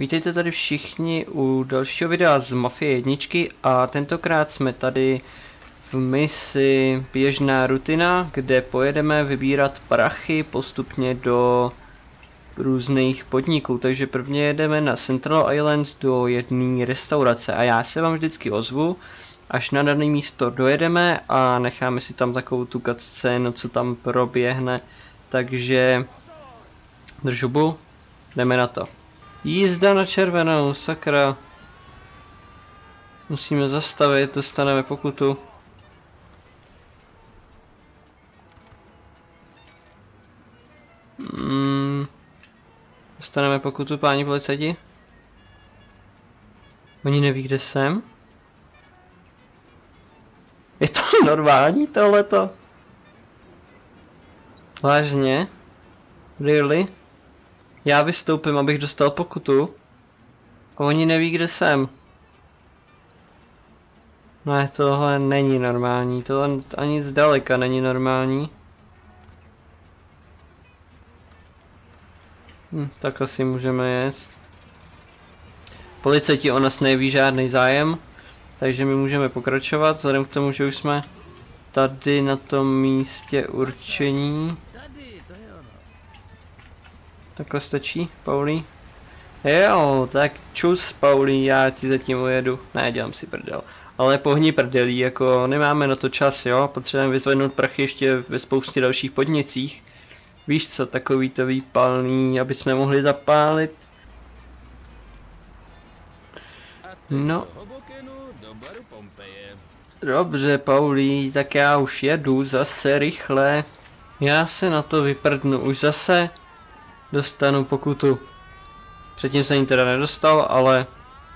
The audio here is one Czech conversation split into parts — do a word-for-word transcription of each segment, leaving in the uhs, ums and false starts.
Vítejte tady všichni u dalšího videa z Mafie jedničky a tentokrát jsme tady v misi Běžná rutina, kde pojedeme vybírat prachy postupně do různých podniků. Takže prvně jedeme na Central Island do jedné restaurace a já se vám vždycky ozvu, až na dané místo dojedeme a necháme si tam takovou tu cutscénu, co tam proběhne. Takže držubu, jdeme na to. Jízda na červenou, sakra. Musíme zastavit, dostaneme pokutu. Mm, dostaneme pokutu, páni policajti. Oni neví, kde jsem. Je to normální tohleto? Vážně? Really? Já vystoupím, abych dostal pokutu. A oni neví, kde jsem. Ne, tohle není normální. Tohle ani zdaleka není normální. Hm, tak asi můžeme jet. Policajti o nás neví žádný zájem. Takže my můžeme pokračovat, vzhledem k tomu, že už jsme tady na tom místě určení. Takhle stačí, Pauli? Jo, tak čus, Pauli, já ti zatím ujedu. Ne, dělám si prdel. Ale pohni prdelí, jako nemáme na to čas, jo? Potřebujeme vyzvednout prachy ještě ve spoustě dalších podnicích. Víš co, takový to výpalný, aby jsme mohli zapálit. No. Dobře, Pauli, tak já už jedu zase rychle. Já se na to vyprdnu už zase. Dostanu pokutu. Předtím jsem ji teda nedostal, ale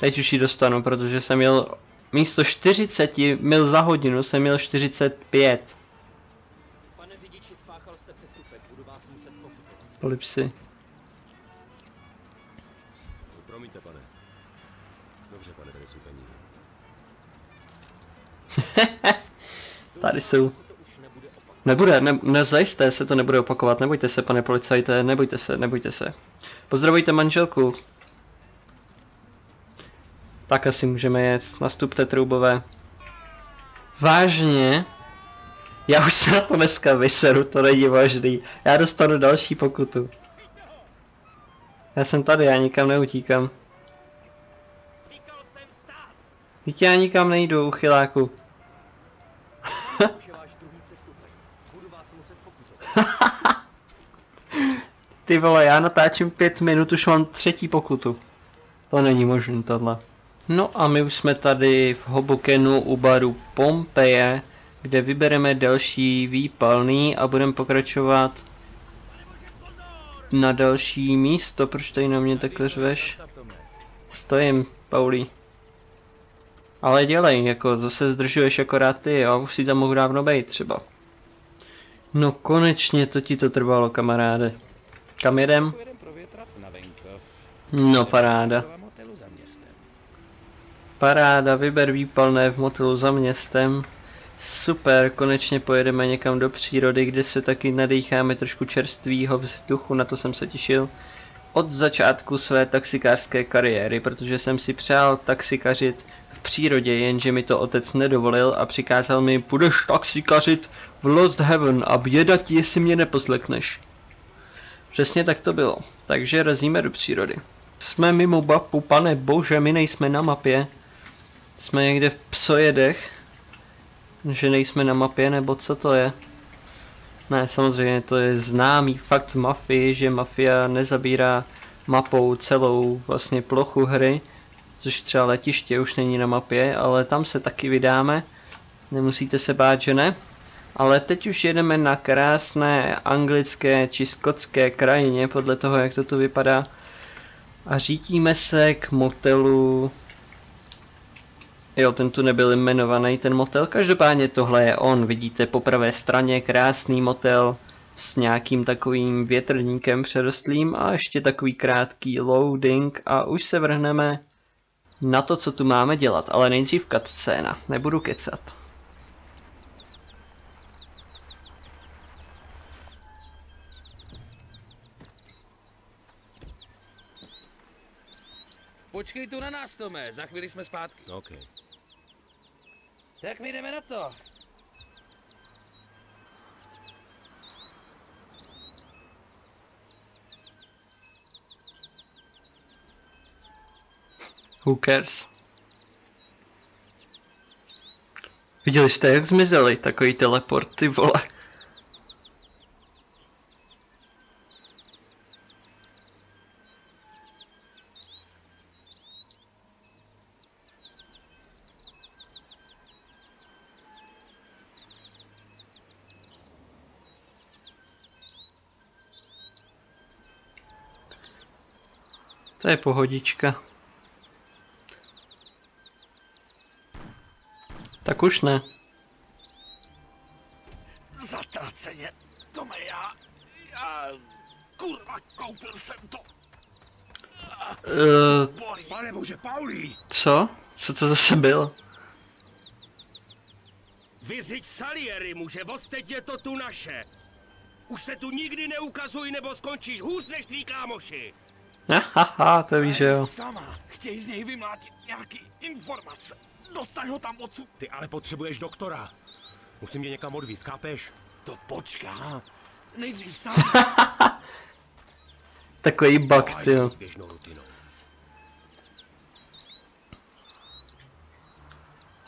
teď už ji dostanu, protože jsem měl místo čtyřicet mil za hodinu, jsem měl čtyřicet pět. Pane řidiči, spáchal jste přestupek, budu vás muset pokutovat. Polipsi. Promiňte, pane. Dobře, pane, tady jsou peníze. Tady jsou. Nebude, ne, nezajisté se to nebude opakovat, nebojte se, pane policajte, nebojte se, nebojte se. Pozdravujte manželku. Tak asi můžeme jet, nastupte troubové. Vážně? Já už se na to dneska vyseru, to není vážný. Já dostanu další pokutu. Já jsem tady, já nikam neutíkám. Víte, já nikam nejdu, uchyláku. Ty vole, já natáčím pět minut, už mám třetí pokutu. To není možné tohle. No a my už jsme tady v Hobokenu u baru Pompeje, kde vybereme další výpalný a budeme pokračovat na další místo. Proč tady na mě takhle řveš? Stojím, Pauli. Ale dělej, jako zase zdržuješ akorát ty, jo, už si tam mohu dávno bejt třeba. No konečně to ti to trvalo, kamaráde. Kam jedem? No paráda. Paráda, vyber výpalné v motelu za městem. Super, konečně pojedeme někam do přírody, kde se taky nadýcháme trošku čerstvého vzduchu, na to jsem se těšil. Od začátku své taxikářské kariéry, protože jsem si přál taxikařit v přírodě, jenže mi to otec nedovolil a přikázal mi, půjdeš taxikařit v Lost Heaven a běda ti, jestli mě neposlekneš. Přesně tak to bylo, takže razíme do přírody. Jsme mimo mapu, pane bože, my nejsme na mapě. Jsme někde v psojedech. Že nejsme na mapě, nebo co to je? Ne, samozřejmě to je známý fakt mafii, že mafia nezabírá mapou celou vlastně plochu hry, což třeba letiště už není na mapě, ale tam se taky vydáme, nemusíte se bát, že ne. Ale teď už jedeme na krásné anglické či skotské krajině, podle toho, jak to tu vypadá. A řítíme se k motelu. Jo, ten tu nebyl jmenovaný, ten motel. Každopádně tohle je on, vidíte po pravé straně krásný motel s nějakým takovým větrníkem přerostlým a ještě takový krátký loading a už se vrhneme na to, co tu máme dělat, ale nejdřív cutscéna, nebudu kecat. Počkej tu na nás, Tome, za chvíli jsme zpátky. OK. Tak my jdeme na to. Who cares? Viděli jste, jak zmizeli, takový teleport, ty vole. To je pohodička. Tak už ne. Zatraceně, Tome, já, já, kurva, koupil jsem to. Uh, Pane bože, Paulí. Co? Co to zase byl? Vyřiď Salieri, muže, odteď je to tu naše. Už se tu nikdy neukazuj, nebo skončíš hůř než tví kámoši. Haha, to víš, že jo. Sama, chtěj z něj vymlátit nějaký informace. Dostaň ho tam odsud. Ty ale potřebuješ doktora. Musím tě někam odvízt, chápeš? To počká. Nejdřív sám. Takový bug, ty jo.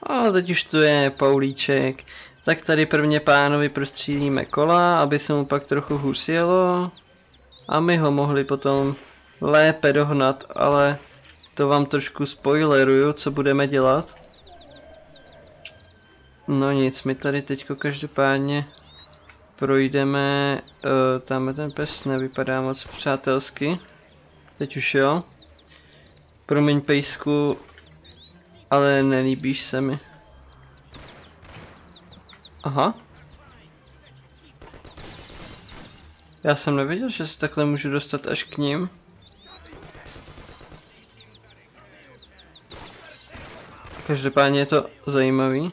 A teď už tu je Paulíček. Tak tady prvně pánovi prostřílíme kola, aby se mu pak trochu hůř jelo. A my ho mohli potom lépe dohnat, ale to vám trošku spoileruju, co budeme dělat. No nic, my tady teďko každopádně projdeme, e, tam ten pes nevypadá moc přátelsky, teď už jo. Promiň, pejsku, ale nelíbíš se mi. Aha. Já jsem nevěděl, že se takhle můžu dostat až k ním. Každopádně je to zajímavý.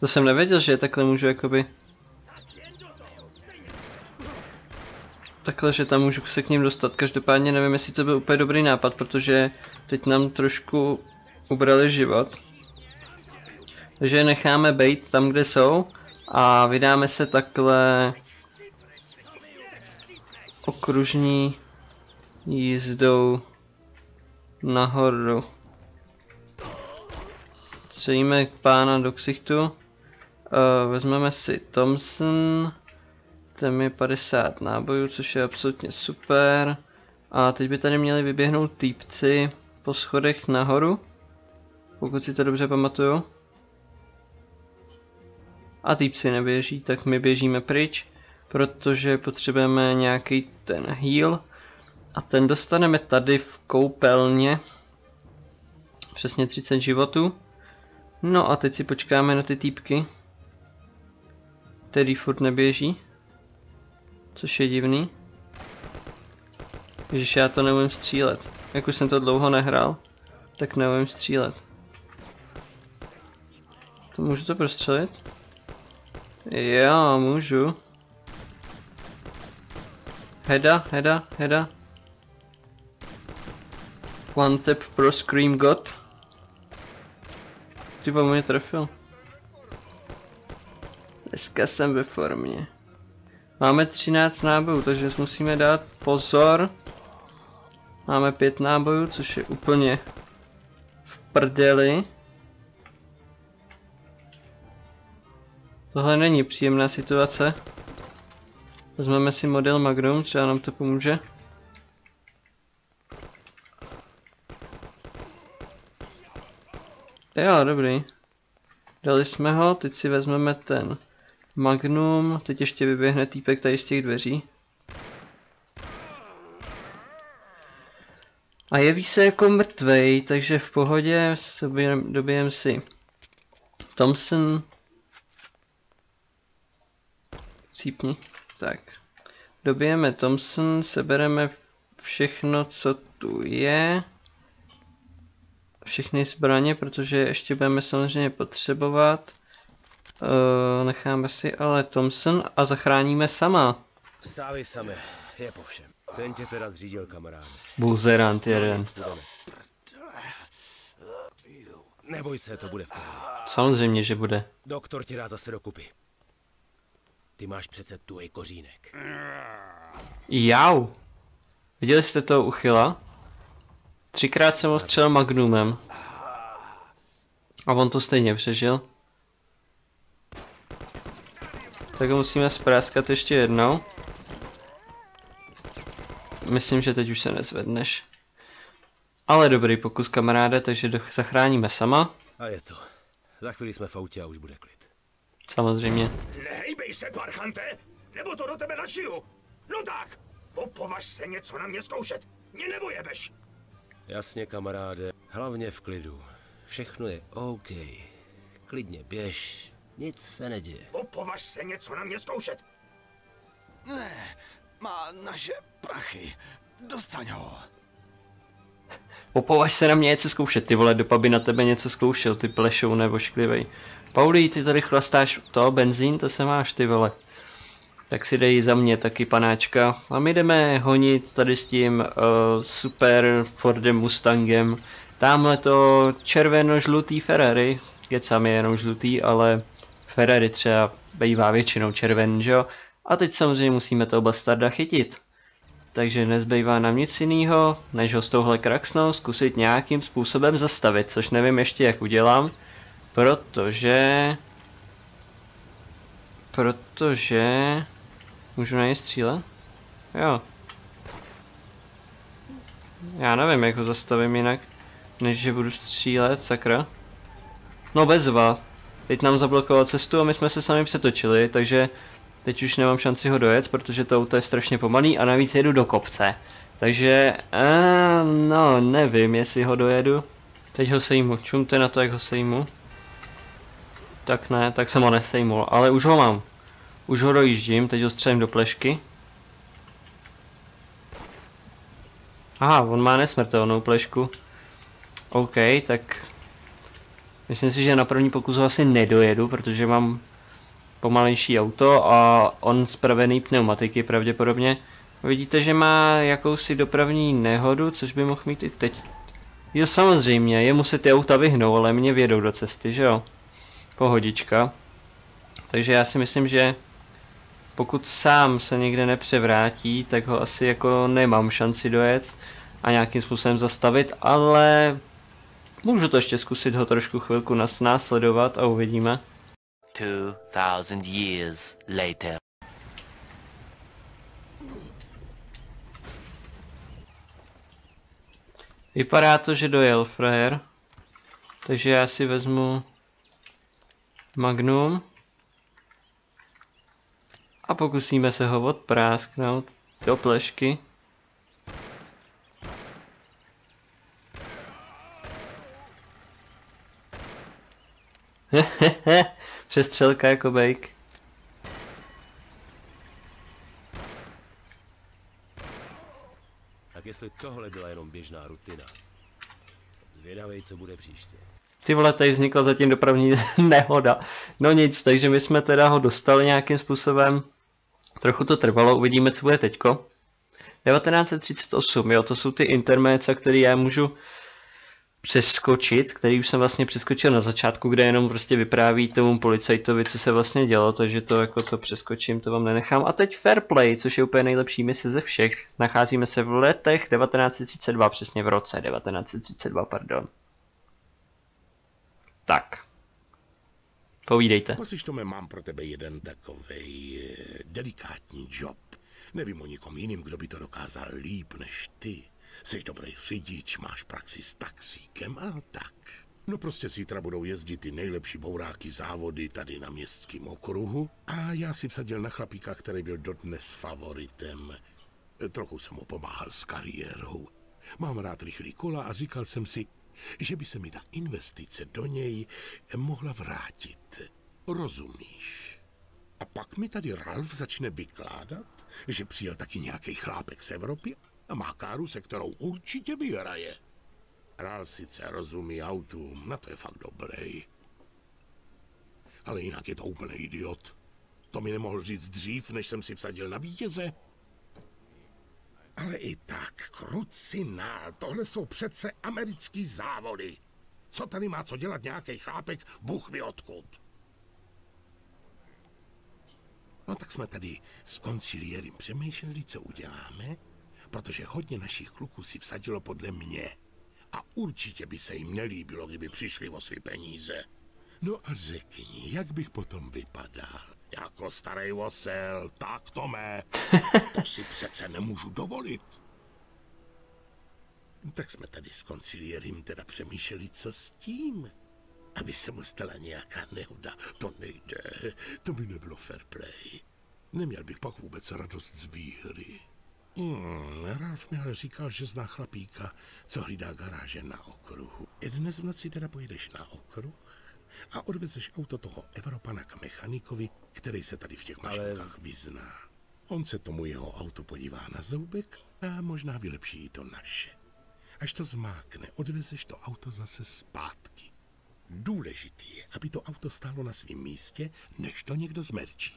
To jsem nevěděl, že je takhle můžu jakoby... Takhle, že tam můžu se k ním dostat. Každopádně nevím, jestli to byl úplně dobrý nápad, protože teď nám trošku ubrali život. Takže je necháme bejt tam, kde jsou, a vydáme se takhle okružní jízdou nahoru. Přejíme pána do ksichtu. Uh, vezmeme si Thompson. Tam je padesát nábojů, což je absolutně super. A teď by tady měli vyběhnout týpci po schodech nahoru. Pokud si to dobře pamatuju. A týpci neběží, tak my běžíme pryč. Protože potřebujeme nějaký ten heal. A ten dostaneme tady v koupelně. Přesně třicet životů. No a teď si počkáme na ty týpky, který furt neběží. Což je divný. Ježiš, já to neumím střílet. Jak už jsem to dlouho nehrál, tak neumím střílet. To můžu to prostřelit? Jo, můžu. Heda, heda, heda. One tap pro Scream God. Tyba mě trefil. Dneska jsem ve formě. Máme třináct nábojů, takže musíme dát pozor. Máme pět nábojů, což je úplně v prdeli. Tohle není příjemná situace. Vezmeme si model Magnum, třeba nám to pomůže. Jo, dobrý. Dali jsme ho, teď si vezmeme ten Magnum, teď ještě vyběhne týpek tady z těch dveří. A jeví se jako mrtvej, takže v pohodě, dobijeme si Thompson. Cípni. Tak, dobijeme Thompson, sebereme všechno, co tu je. Všechny zbraně, protože ještě budeme samozřejmě potřebovat. Uh, necháme si ale Thompson a zachráníme sama. Vstávej sami, je po všem. Ten tě teda zřídil, kamarád. Buzerant jeden. Neboj se, to bude v pohodě. Samozřejmě, že bude. Doktor ti dá zase dokupy. Ty máš přece tuhej kořínek. Jau. Viděli jste toho uchyla? Třikrát jsem ho střelil Magnumem. A on to stejně přežil. Tak ho musíme spráskat ještě jednou. Myslím, že teď už se nezvedneš. Ale dobrý pokus, kamaráde, takže zachráníme sama. A je to. Za chvíli jsme v autě a už bude klid. Samozřejmě. Nehejbej se, parchante, nebo to do tebe našiju. No tak, opovaž se něco na mě zkoušet. Mě nebojebeš. Jasně, kamaráde, hlavně v klidu. Všechno je OK. Klidně běž, nic se neděje. Opovaž se něco na mě zkoušet. Ne, má naše prachy. Dostaň ho. Opovaž se na mě něco zkoušet, ty vole, dopa by na tebe něco zkoušel, ty plešou nebo šklivej. Pauli, ty tady chlastáš to, benzín, to se máš, ty vole. Tak si dej za mě taky, panáčka. A my jdeme honit tady s tím uh, super Fordem Mustangem. Tamhle to červeno-žlutý Ferrari, kecám je jenom žlutý, ale Ferrari třeba bývá většinou červen, že jo? A teď samozřejmě musíme toho bastarda chytit. Takže nezbývá nám nic jiného, než ho s touhle kraxnou zkusit nějakým způsobem zastavit, což nevím ještě jak udělám, protože... Protože... Můžu na něj střílet? Jo. Já nevím, jak ho zastavím jinak, než že budu střílet, sakra. No bezva. Teď nám zablokoval cestu a my jsme se sami přetočili, takže... Teď už nemám šanci ho dojet, protože to auto je strašně pomalý a navíc jedu do kopce. Takže, a, no, nevím, jestli ho dojedu. Teď ho sejmu, čumte na to, jak ho sejmu. Tak ne, tak jsem ho nesejmul, ale už ho mám. Už ho dojíždím, teď ho střelím do plešky. Aha, on má nesmrtelnou plešku. OK, tak... Myslím si, že na první pokus ho asi nedojedu, protože mám... pomalejší auto a on spravený pneumatiky pravděpodobně. Vidíte, že má jakousi dopravní nehodu, což by mohl mít i teď. Jo, samozřejmě, jemu se ty auta vyhnou, ale mě vědou do cesty, že jo? Pohodička. Takže já si myslím, že pokud sám se někde nepřevrátí, tak ho asi jako nemám šanci dojet a nějakým způsobem zastavit, ale můžu to ještě zkusit ho trošku chvilku následovat a uvidíme. Two thousand years later. Vypadá to, že dojel frajer. Takže já si vezmu Magnum a pokusíme se ho odprásknout do plešky. Hehehe. Přestřelka jako bejk. Tak jestli tohle byla jenom běžná rutina, zvědavej, co bude příště. Ty vole, tady vznikla zatím dopravní nehoda. No nic, takže my jsme teda ho dostali nějakým způsobem. Trochu to trvalo, uvidíme, co bude teďko. devatenáct set třicet osm, jo, to jsou ty intermédia, které já můžu... přeskočit, který už jsem vlastně přeskočil na začátku, kde jenom prostě vypráví tomu policajtovi, co se vlastně dělo, takže to jako to přeskočím, to vám nenechám. A teď fair play, což je úplně nejlepší mise ze všech. Nacházíme se v letech devatenáct set třicet dva, přesně v roce devatenáct set třicet dva, pardon. Tak. Povídejte. Poslyš, Tome, mám pro tebe jeden takovej delikátní job. Nevím o nikom jiným, kdo by to dokázal líp než ty. Jsi dobrý řidič, máš praxi s taxíkem a tak. No prostě zítra budou jezdit ty nejlepší bouráky závody tady na městském okruhu a já si vsadil na chlapíka, který byl dodnes favoritem. Trochu jsem mu pomáhal s kariérou. Mám rád rychlý kola a říkal jsem si, že by se mi ta investice do něj mohla vrátit. Rozumíš? A pak mi tady Ralph začne vykládat, že přijel taky nějaký chlápek z Evropy a má káru, se kterou určitě vyhraje. Ralph sice rozumí autům, na to je fakt dobrý. ale jinak je to úplný idiot. To mi nemohl říct dřív, než jsem si vsadil na vítěze. Ale i tak, krucinál, tohle jsou přece americký závody. Co tady má co dělat nějaký chlápek, bůh ví odkud. No tak jsme tady s konciliérem přemýšleli, co uděláme, protože hodně našich kluků si vsadilo podle mě. A určitě by se jim nelíbilo, kdyby přišli o svý peníze. No a řekni, jak bych potom vypadal? Jako starý osel, tak to mé. To si přece nemůžu dovolit. Tak jsme tady s konciliérem teda přemýšleli, co s tím. Aby se mu stala nějaká nehoda, to nejde, to by nebylo fair play. Neměl bych pak vůbec radost z výhry. Hmm, Ralph mi ale říkal, že zná chlapíka, co hlídá garáže na okruhu. Dnes v noci teda pojedeš na okruh a odvezeš auto toho Evropana k mechanikovi, který se tady v těch mašinkách vyzná. On se tomu jeho autu podívá na zoubek a možná vylepší to naše. Až to zmákne, odvezeš to auto zase zpátky. Důležitý je, aby to auto stálo na svém místě, než to někdo zmerčí.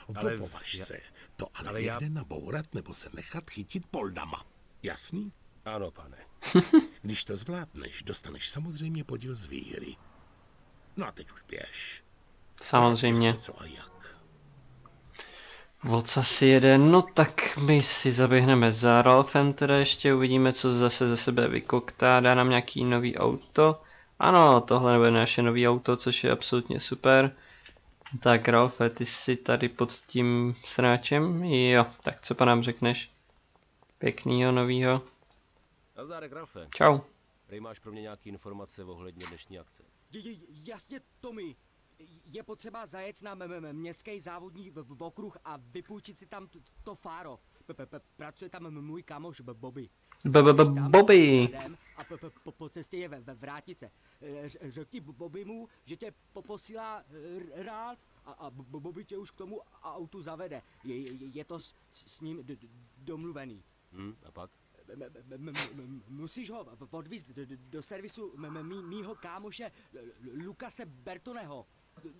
V považce to ale, ale někde já... nabourat nebo se nechat chytit poldama. Jasný? Ano, pane. Když to zvládneš, dostaneš samozřejmě podíl z výhry. No a teď už běž. Samozřejmě. Co a jak? Vocas jeden, no tak my si zaběhneme za Ralphem, teda ještě uvidíme, co zase ze sebe vykoktá, dá nám nějaký nový auto. Ano, tohle nebude naše nový auto, což je absolutně super. Tak Ralfe, ty jsi tady pod tím sráčem? Jo, tak co pa nám řekneš? Pěknýho novýho. Nazdárek, Ralfe. Čau. Rej, máš pro mě nějaký informace ohledně dnešní akce? Jasně, Tommy. Je potřeba zajet na městský závodní okruh a vypůjčit si tam to fáro. Pracuje tam můj kamoš Bobby. Bobby. A po cestě je ve vrátnice. Řekni Bobby mu, že tě posílá Ralph a Bobby tě už k tomu autu zavede. Je to s ním domluvený. A pak? Musíš ho odvízt do servisu mýho kámoše Lukase Bertoneho.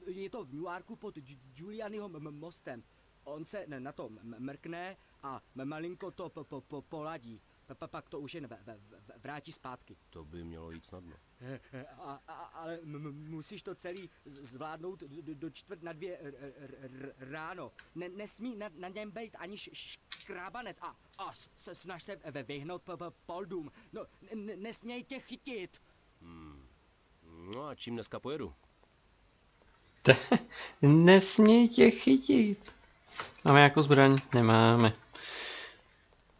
Je to v Newarku pod Juliánům mostem. On se na to mrkne a malinko to poladí. Pak to už jen vrátí zpátky. To by mělo jít snadno. Ale musíš to celý zvládnout do čtvrt na dvě ráno. Nesmí na něm být ani škrábanec a snaž se vyhnout poldům. No, nesměj tě chytit. No a čím dneska pojedu? Nesměj tě chytit. Máme jako zbraň? Nemáme.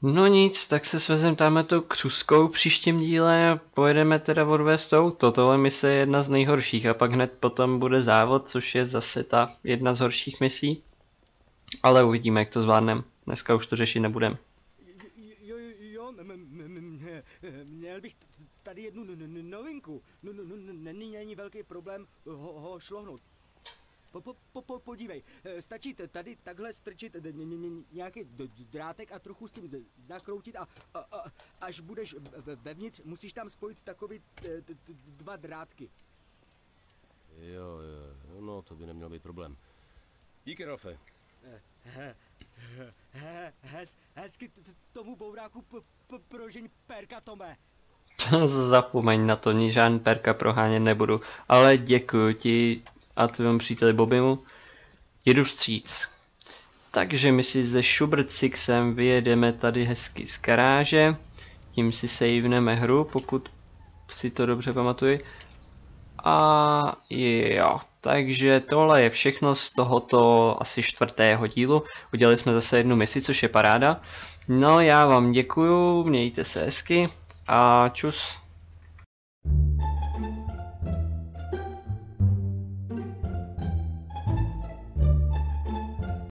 No nic, tak se svezem tamhle tou křuskou v příštím díle a pojedeme teda odvést auto. Tohle mise je jedna z nejhorších a pak hned potom bude závod, což je zase ta jedna z horších misí. Ale uvidíme, jak to zvládneme. Dneska už to řešit nebudeme. Jo, jo, jo, měl bych tady jednu novinku. Není velký problém ho šlohnout. Po, po, po, podívej, stačí tady takhle strčit nějaký drátek a trochu s tím zakroutit a, a, a až budeš vevnitř, musíš tam spojit takový dva drátky. Jo, jo, no to by neměl být problém. Díky, Ralfe. Hezky tomu bouráku prožeň perka, Tome. Zapomeň na to, ni žádný perka prohánět nebudu, ale děkuji ti a tvým příteli Bobbymu, jedu vstříc. Takže my si se Šubrcixem vyjedeme tady hezky z garáže, tím si sejvneme hru, pokud si to dobře pamatuji. A jo, takže tohle je všechno z tohoto asi čtvrtého dílu. Udělali jsme zase jednu misi, což je paráda. No já vám děkuju, mějte se hezky a čus.